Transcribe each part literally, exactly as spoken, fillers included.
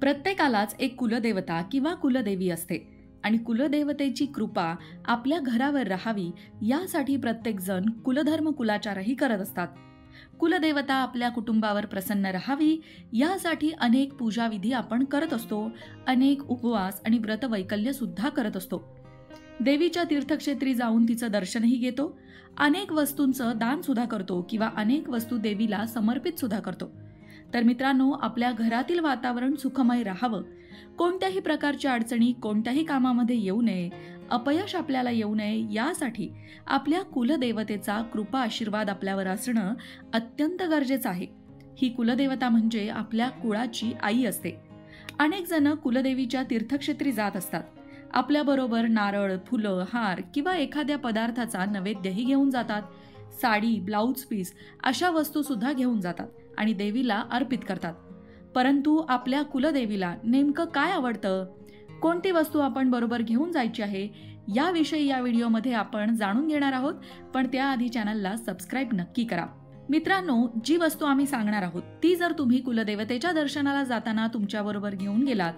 प्रत्येकालाच एक कुलदेवता किंवा कुलदेवी असते आणि कुलदेवतेची कृपा आपल्या घरावर राहावी यासाठी प्रत्येकजण कुलधर्म कुलाचारही करत असतात। कुलदेवता आपल्या कुटुंबावर प्रसन्न राहावी यासाठी अनेक पूजाविधी आपण करत असतो, अनेक उपवास आणि व्रत वैकल्य सुद्धा करत असतो। देवीच्या तीर्थक्षेत्री जाऊन तिचं दर्शनही घेतो, अनेक वस्तूंचं दान सुद्धा करतो किंवा अनेक वस्तू देवीला समर्पित सुद्धा करतो। तर मित्रांनो, आपल्या घरातील वातावरण सुखमय राहावं, कोणत्याही प्रकारच्या अडचणी कोणत्याही कामामध्ये येऊ नये, अपयश आपल्याला येऊ नये यासाठी आपल्या कुलदेवतेचा कृपा आशीर्वाद आपल्यावर असणं अत्यंत गरजेचं आहे। ही कुलदेवता म्हणजे आपल्या कुळाची आई असते। अनेक जण कुलदेवीच्या तीर्थक्षेत्री जात असतात, आपल्याबरोबर नारळ फुलं हार किंवा एखाद्या पदार्थाचा नैवेद्यही घेऊन जातात। साडी ब्लाउज पीस अशा वस्तू सुद्धा घेऊन जातात आणि देवीला अर्पित करतात। परंतु आपल्या कुलदेवीला नेमकं काय आवडतं, कोणती वस्तू आपण बरोबर घेऊन जायची आहे याविषयी या व्हिडिओमध्ये आपण जाणून घेणार आहोत, पण त्याआधी चॅनलला सबस्क्राईब नक्की करा। मित्रांनो, जी वस्तू आम्ही सांगणार आहोत ती जर तुम्ही कुलदेवतेच्या दर्शनाला जाताना तुमच्याबरोबर घेऊन गेलात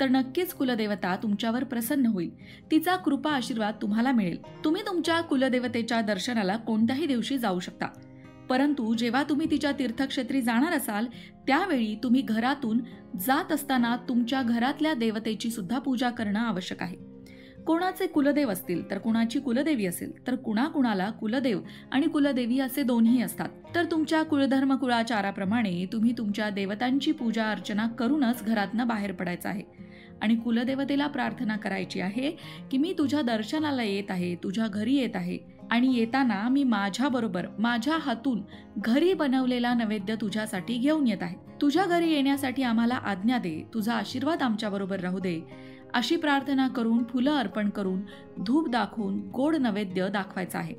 तर नक्कीच कुलदेवता तुमच्यावर प्रसन्न होईल, तिचा कृपा आशीर्वाद तुम्हाला मिळेल। तुम्ही तुमच्या कुलदेवतेच्या दर्शनाला कोणत्याही दिवशी जाऊ शकता, परंतु जेव्हा तुम्ही तिच्या तीर्थक्षेत्री जाणार असाल त्यावेळी तुम्ही घरातून जात असताना तुमच्या घरातल्या देवतेची सुद्धा पूजा करणं आवश्यक आहे। कोणाचे कुलदेव असतील तर कोणाची कुलदेवी असेल तर कुणाकुणाला कुलदेव आणि कुलदेवी असे दोन्ही असतात। तर तुमच्या कुलधर्म कुळाचाराप्रमाणे तुम्ही तुमच्या देवतांची पूजा अर्चना करूनच घरातनं बाहेर पडायचं आहे आणि कुलदेवतेला प्रार्थना करायची आहे की मी तुझ्या दर्शनाला येत आहे, तुझ्या घरी येत आहे आणि येताना मी माझ्याबरोबर माझ्या हातून घरी बनवलेला नैवेद्य तुझ्यासाठी घेऊन येत आहे, तुझ्या घरी येण्यासाठी आम्हाला आज्ञा दे, तुझा आशीर्वाद आमच्याबरोबर राहू दे, अशी प्रार्थना करून फुलं अर्पण करून धूप दाखवून गोड नैवेद्य दाखवायचा आहे।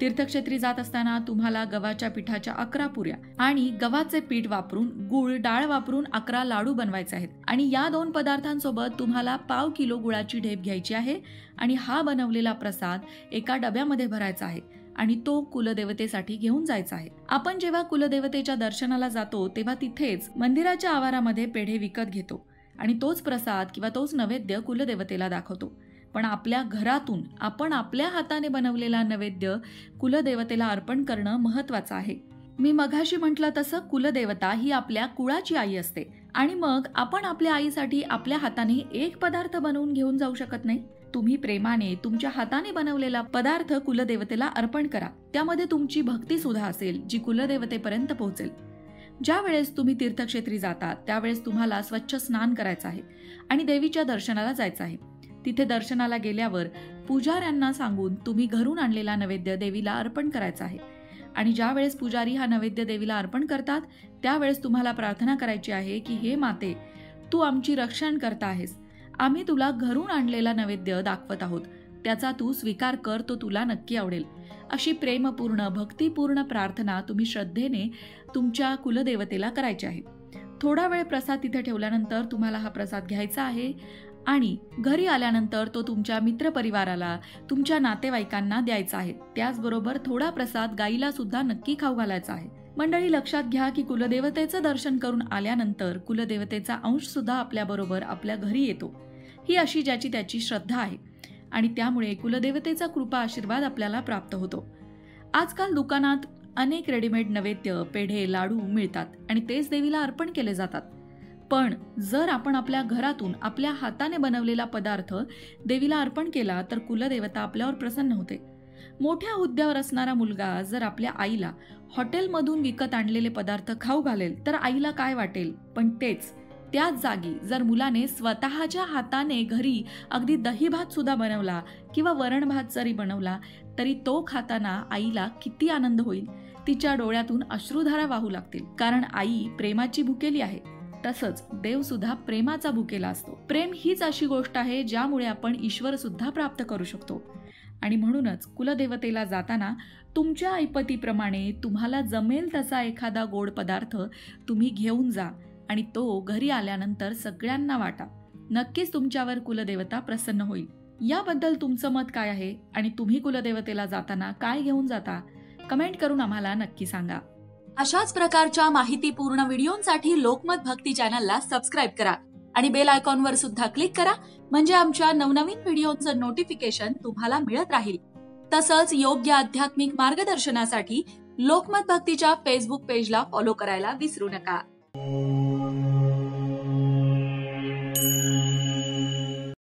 तीर्थक्षेत्री जात असताना तुम्हाला गव्हाच्या पिठाच्या अकरा पुऱ्या आणि गव्हाचे पीठ वापरून गुळ डाळ वापरून अकरा लाडू बनवायचे आहेत आणि या दोन पदार्थांसोबत तुम्हाला पाव किलो गुळाची ढेप घ्यायची आहे आणि हा बनवलेला प्रसाद एका डब्यामध्ये भरायचा आहे आणि तो कुलदेवतेसाठी घेऊन जायचा आहे। आपण जेव्हा कुलदेवतेच्या दर्शनाला जातो तेव्हा तिथेच मंदिराच्या आवारामध्ये पेढे विकत घेतो आणि तोच प्रसाद किंवा तोच नैवेद्य कुलदेवतेला दाखवतो, पण आपल्या घरातून आपण आपल्या हाताने बनवलेला नैवेद्य कुलदेवतेला अर्पण करणं महत्त्वाचं आहे। मी मघाशी म्हटलं तसं कुलदेवता ही आपल्या कुळाची आई असते आणि मग आपण आपल्या आईसाठी आपल्या हाताने एक पदार्थ बनवून घेऊन जाऊ शकत नाही। तुम्ही प्रेमाने तुमच्या हाताने बनवलेला पदार्थ कुलदेवतेला अर्पण करा, त्यामध्ये तुमची भक्ती सुद्धा असेल जी कुलदेवतेपर्यंत पोहोचेल। ज्या वेळेस तुम्ही तीर्थक्षेत्री जातात त्यावेळेस तुम्हाला स्वच्छ स्नान करायचं आहे आणि देवीच्या दर्शनाला जायचं आहे। तिथे दर्शनाला गेल्यावर पुजाऱ्यांना सांगून तुम्ही घरून आणलेला नैवेद्य देवीला अर्पण करायचा आहे आणि ज्या वेळेस पुजारी हा नैवेद्य देवीला अर्पण करतात त्यावेळेस तुम्हाला प्रार्थना करायची आहे की हे माते, तू आमची रक्षण करता आहेस, आम्ही तुला घरून आणलेला नैवेद्य दाखवत आहोत, त्याचा तू स्वीकार कर, तो तुला नक्की आवडेल, अशी प्रेमपूर्ण भक्तीपूर्ण प्रार्थना तुम्ही श्रद्धेने तुमच्या कुलदेवतेला करायची आहे। थोडा वेळ प्रसाद तिथे ठेवल्यानंतर तुम्हाला हा प्रसाद घ्यायचा आहे आणि घरी आल्यानंतर तो तुमच्या मित्रपरिवाराला तुमच्या नातेवाईकांना द्यायचा आहे। त्याचबरोबर थोडा प्रसाद गाईला सुद्धा नक्की खाऊ घालायचा आहे। मंडळी लक्षात घ्या की कुलदेवतेचं दर्शन करून आल्यानंतर कुलदेवतेचा अंश सुद्धा आपल्याबरोबर आपल्या घरी येतो, ही अशी ज्याची त्याची श्रद्धा आहे आणि त्यामुळे कुलदेवतेचा कृपा आशीर्वाद आपल्याला प्राप्त होतो। आजकाल दुकानात अनेक रेडीमेड नैवेद्य पेढे लाडू मिळतात आणि तेच देवीला अर्पण केले जातात, पण जर आपण आपल्या घरातून आपल्या हाताने बनवलेला पदार्थ देवीला अर्पण केला तर कुलदेवता आपल्यावर प्रसन्न होते। मोठ्या हुद्द्यावर असणारा मुलगा जर आपल्या आईला हॉटेलमधून विकत आणलेले पदार्थ खाऊ घालेल तर आईला काय वाटेल, पण तेच त्याच जागी जर मुलाने स्वतःच्या हाताने घरी अगदी दही भात सुद्धा बनवला किंवा वरण भात जरी बनवला तरी तो खाताना आईला किती आनंद होईल, तिच्या डोळ्यातून अश्रुधारा वाहू लागतील, कारण आई प्रेमाची भुकेली आहे, तसंच देव सुद्धा प्रेमाचा भुकेला असतो। प्रेम हीच अशी गोष्ट आहे ज्यामुळे आपण ईश्वर सुद्धा प्राप्त करू शकतो आणि म्हणूनच कुलदेवतेला जाताना तुमच्या ऐपतीप्रमाणे तुम्हाला जमेल तसा एखादा गोड पदार्थ तुम्ही घेऊन जा आणि तो घरी आल्यानंतर सगळ्यांना वाटा, नक्कीच तुमच्यावर कुलदेवता प्रसन्न होईल। याबद्दल तुमचं मत काय आहे आणि तुम्ही कुलदेवतेला जाताना काय घेऊन जाता, कमेंट करून आम्हाला नक्की सांगा। अशाच प्रकारच्या माहितीपूर्ण व्हिडिओंसाठी लोकमत भक्ती चॅनलला सबस्क्राइब करा। आणि बेल आयकॉनवर सुद्धा क्लिक करा, म्हणजे आमच्या नवनवीन व्हिडिओचं नोटिफिकेशन तुम्हाला मिळत राहील। तसंच योग्य आध्यात्मिक मार्गदर्शनासाठी लोकमत भक्तीच्या फेसबुक पेजला फॉलो करायला विसरू नका।